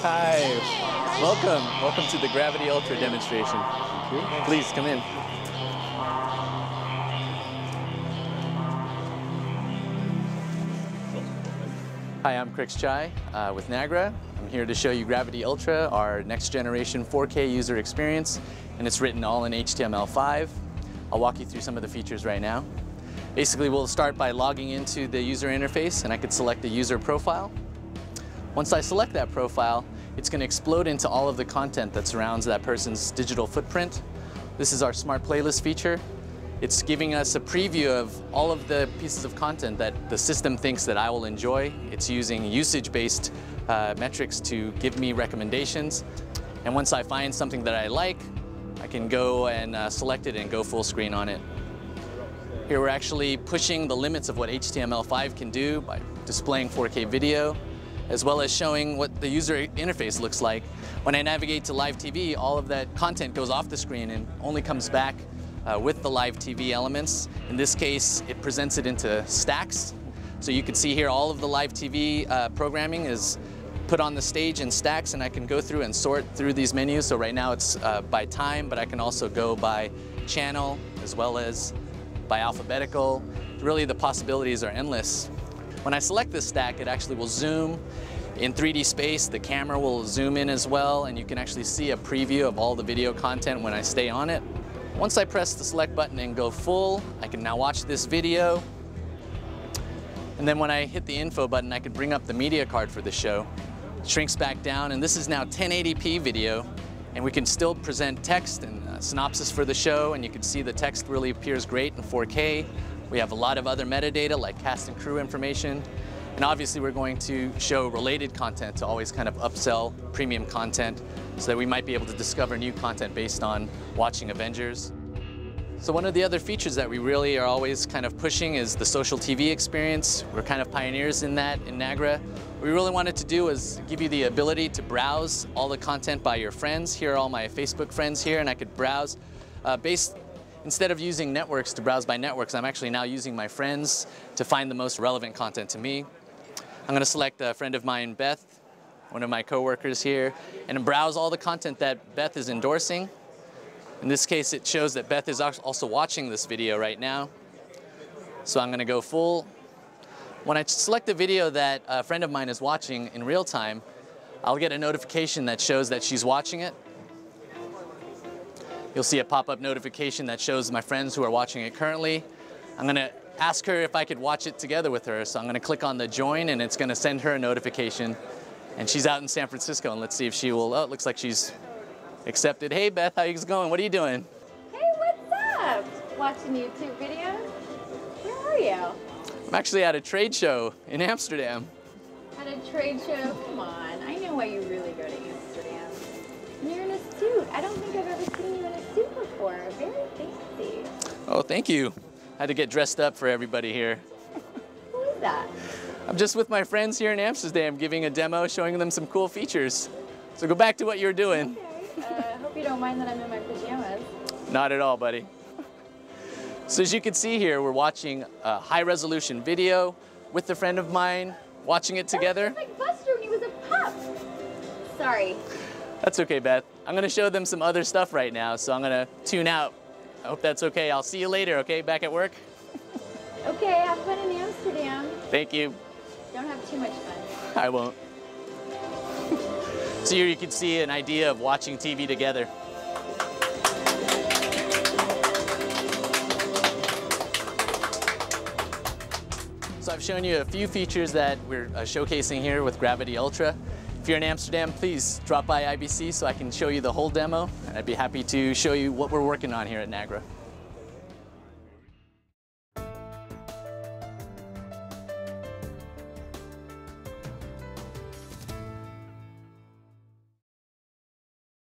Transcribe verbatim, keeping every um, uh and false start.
Hi. Welcome. Welcome to the Gravity Ultra demonstration. Please come in. Hi, I'm Krix Chai uh, with NAGRA. I'm here to show you Gravity Ultra, our next generation four K user experience, and it's written all in H T M L five. I'll walk you through some of the features right now. Basically, we'll start by logging into the user interface, and I could select a user profile. Once I select that profile, it's going to explode into all of the content that surrounds that person's digital footprint. This is our Smart Playlist feature. It's giving us a preview of all of the pieces of content that the system thinks that I will enjoy. It's using usage-based uh, metrics to give me recommendations. And once I find something that I like, I can go and uh, select it and go full screen on it. Here we're actually pushing the limits of what H T M L five can do by displaying four K video, as well as showing what the user interface looks like. When I navigate to live T V, all of that content goes off the screen and only comes back uh, with the live T V elements. In this case, it presents it into stacks. So you can see here all of the live T V uh, programming is put on the stage in stacks, and I can go through and sort through these menus. So right now it's uh, by time, but I can also go by channel as well as by alphabetical. Really, the possibilities are endless. When I select this stack, it actually will zoom in three D space. The camera will zoom in as well, and you can actually see a preview of all the video content when I stay on it. Once I press the select button and go full, I can now watch this video. And then when I hit the info button, I can bring up the media card for the show. It shrinks back down, and this is now ten eighty p video, and we can still present text and uh, synopsis for the show, and you can see the text really appears great in four K. We have a lot of other metadata like cast and crew information. And obviously we're going to show related content to always kind of upsell premium content so that we might be able to discover new content based on watching Avengers. So one of the other features that we really are always kind of pushing is the social T V experience. We're kind of pioneers in that in NAGRA. What we really wanted to do is give you the ability to browse all the content by your friends. Here are all my Facebook friends here, and I could browse uh, based Instead of using networks to browse by networks, I'm actually now using my friends to find the most relevant content to me. I'm going to select a friend of mine, Beth, one of my coworkers here, and browse all the content that Beth is endorsing. In this case, it shows that Beth is also watching this video right now. So I'm going to go full. When I select the video that a friend of mine is watching in real time, I'll get a notification that shows that she's watching it. You'll see a pop-up notification that shows my friends who are watching it currently. I'm going to ask her if I could watch it together with her. So I'm going to click on the join, and it's going to send her a notification. And she's out in San Francisco, and let's see if she will. Oh, it looks like she's accepted. Hey, Beth, how's it going? What are you doing? Hey, what's up? Watching YouTube videos? Where are you? I'm actually at a trade show in Amsterdam. At a trade show? Come on. I know why you really go to Amsterdam. You're in a suit. I don't think I've ever seen you in a suit before. Very fancy. Oh, thank you. I had to get dressed up for everybody here. Who is that? I'm just with my friends here in Amsterdam giving a demo, showing them some cool features. So go back to what you're doing. Okay. I uh, hope you don't mind that I'm in my pajamas. Not at all, buddy. So as you can see here, we're watching a high-resolution video with a friend of mine, watching it together. That's like Buster when he was a pup. Sorry. That's okay, Beth. I'm going to show them some other stuff right now, so I'm going to tune out. I hope that's okay. I'll see you later, okay? Back at work? Okay, have fun in Amsterdam. Thank you. Don't have too much fun. I won't. So here you can see an idea of watching T V together. So I've shown you a few features that we're uh, showcasing here with Gravity Ultra. If you're in Amsterdam, please drop by I B C so I can show you the whole demo. I'd be happy to show you what we're working on here at NAGRA.